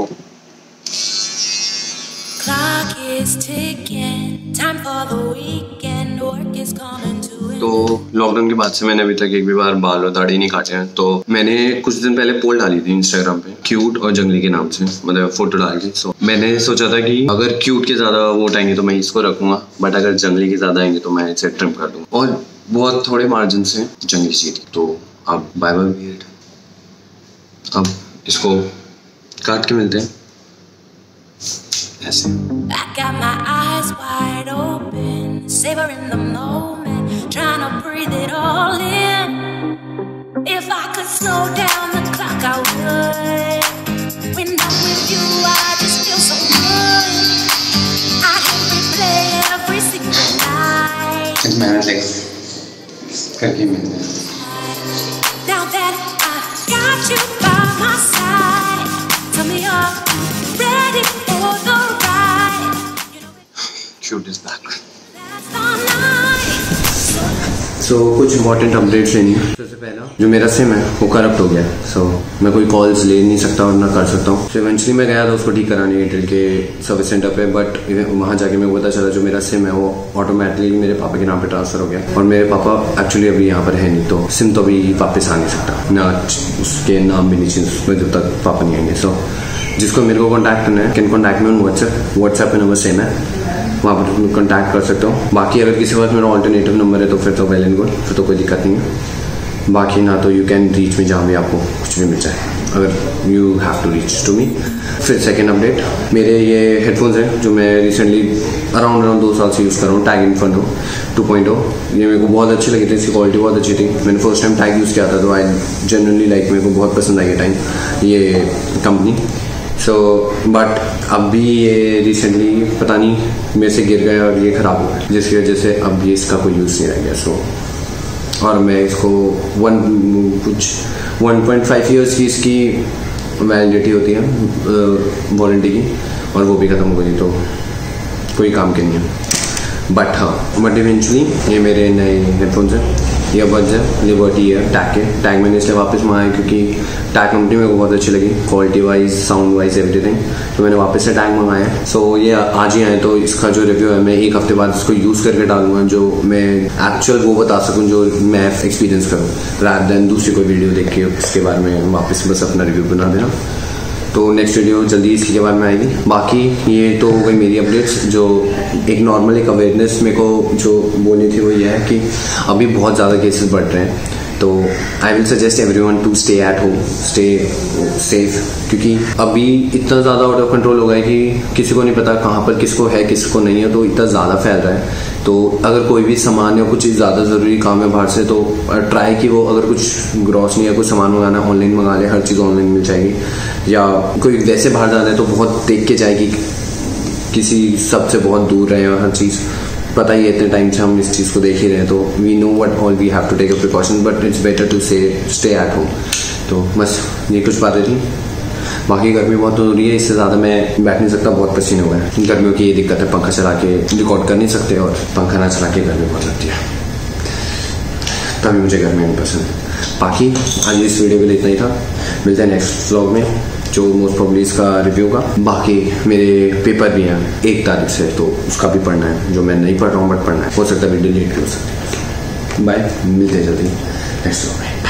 tutto. तो lockdown के बाद से मैंने अभी तक एक भी बार बाल और दाढ़ी नहीं काटे हैं। तो मैंने कुछ दिन पहले पोल डाली थी इंस्टाग्राम पे क्यूट और जंगली के नाम से, मतलब फोटो डाल के। सो मैंने सोचा था कि अगर क्यूट के ज़्यादा वोट आएंगे तो मैं इसको रखूँगा, बट अगर जंगली के ज़्यादा आएंगे तो मैं इसे ट्रिम कर दूँगा। और बहुत थोड़े मार्जिन से जंगली जीती। तो अब बाय बाय बियर्ड, अब इसको काट के मिलते हैं ऐसे। करके मिलते हैं। Shoot is back. So कुछ important updates लेनी है। सबसे पहला जो मेरा सिम है वो करप्ट हो गया है। So मैं कोई calls ले नहीं सकता और ना कर सकता हूँ। So eventually मैं गया था उसको ठीक कराने एयरटेल के सर्विस सेंटर पे, बट वहाँ जाके मेरे को पता चला जो मेरा सिम है वो ऑटोमेटिकली मेरे पापा के नाम पे ट्रांसफर हो गया। और मेरे पापा एक्चुअली अभी यहाँ पर है नहीं, तो सिम तो अभी वापस आ नहीं सकता ना, उसके नाम भी नहीं चेंज उसमें जब तक पापा नहीं आएंगे। सो जिसको मेरे को कॉन्टैक्ट करना है can contact me on WhatsApp. WhatsApp पे नंबर सेम है, वहाँ पर कॉन्टैक्ट कर सकता हूँ। बाकी अगर किसी वक्त मेरा ऑल्टरनेटिव नंबर है तो फिर तो वेल एंड गुड, फिर तो कोई दिक्कत नहीं है। बाकी ना तो यू कैन रीच मी जहाँ भी आपको कुछ भी मिल जाए, अगर you have to reach to me. फिर सेकेंड अपडेट, मेरे ये हेडफोन्स हैं जो मैं रिसेंटली अराउंड 2 साल से यूज़ कर रहा हूँ। टैग इनफर्नो 2.0, ये मेरे को बहुत अच्छी लगी थी, इसकी क्वालिटी बहुत अच्छी थी। मैंने फर्स्ट टाइम टैग यूज़ किया था तो आई जनरली लाइक मेरे को बहुत पसंद आई ये टाइम ये कंपनी। सो बट अभी ये रिसेंटली पता नहीं मेरे से गिर गया और ये ख़राब हो गया, जिसकी वजह से अब ये इसका कोई यूज़ नहीं रह गया। सो और मैं इसको 1.5 ईयर्स की इसकी वैलिडिटी होती है वारंटी की, और वो भी ख़त्म हो गई तो कोई काम के नहीं है। बट हाँ, बट इवेंचुअली ये मेरे नए हेडफोन्स हैं, ईयरबड्स है लिबर्टी ईयर टैग के। टैग मैंने इसलिए वापस मंगाया क्योंकि टैग कंपनी मेरे को बहुत अच्छी लगी, quality wise, sound wise, everything. तो मैंने वापस से टैग मंगाया। सो ये आज ही आए, तो इसका जो रिव्यू है मैं एक हफ्ते बाद इसको यूज़ करके डालूंगा, जो मैं एक्चुअल वो बता सकूँ, जो मैं एक्सपीरियंस करूँ, रैदर देन दूसरी कोई वीडियो देख के इसके बारे में वापस बस अपना रिव्यू बना देना। तो नेक्स्ट वीडियो जल्दी इसके बारे में आएगी। बाकी ये तो हो गई मेरी अपडेट्स। जो एक नॉर्मल एक अवेयरनेस मेरे को जो बोलनी थी वो ये है कि अभी बहुत ज़्यादा केसेस बढ़ रहे हैं, तो I will suggest everyone to stay at home, stay safe, क्योंकि अभी इतना ज़्यादा आउट ऑफ कंट्रोल हो गया है कि किसी को नहीं पता कहाँ पर किसको है किसको नहीं है, तो इतना ज़्यादा फैल रहा है। तो अगर कोई भी सामान या कुछ ज़्यादा ज़रूरी काम है बाहर से, तो ट्राई कि वो अगर कुछ ग्रॉसरी या कुछ सामान मंगाना है ऑनलाइन मंगा ले, हर चीज़ ऑनलाइन मिल जाएगी। या कोई वैसे बाहर जाना है तो बहुत देख के जाएगी, किसी सब से बहुत दूर रहे, और हर चीज़ पता ही है, इतने टाइम से हम इस चीज़ को देख ही रहे हैं। तो we know what all we have to take a precaution, but it's better to stay at home. तो बस ये कुछ बातें थी। बाकी गर्मी बहुत हो रही है, इससे ज़्यादा मैं बैठ नहीं सकता, बहुत पसीने हुए हैं। गर्मियों की ये दिक्कत है, पंखा चला के रिकॉर्ड कर नहीं सकते, और पंखा ना चला के गर्मी बहुत लगती है, तभी मुझे गर्मी नहीं पसंद। बाकी आज इस वीडियो के लिए इतना ही था, मिलते हैं नेक्स्ट व्लॉग में जो मोस्ट प्रोबेबली इसका रिव्यू का। बाकी मेरे पेपर भी हैं 1 तारीख से, तो उसका भी पढ़ना है, जो मैं नहीं पढ़ रहा हूँ बट पढ़ना है, हो सकता है वीडियो लेट भी हो सकती है। बाय, मिलते हैं जल्दी नेक्स्ट व्लॉग में।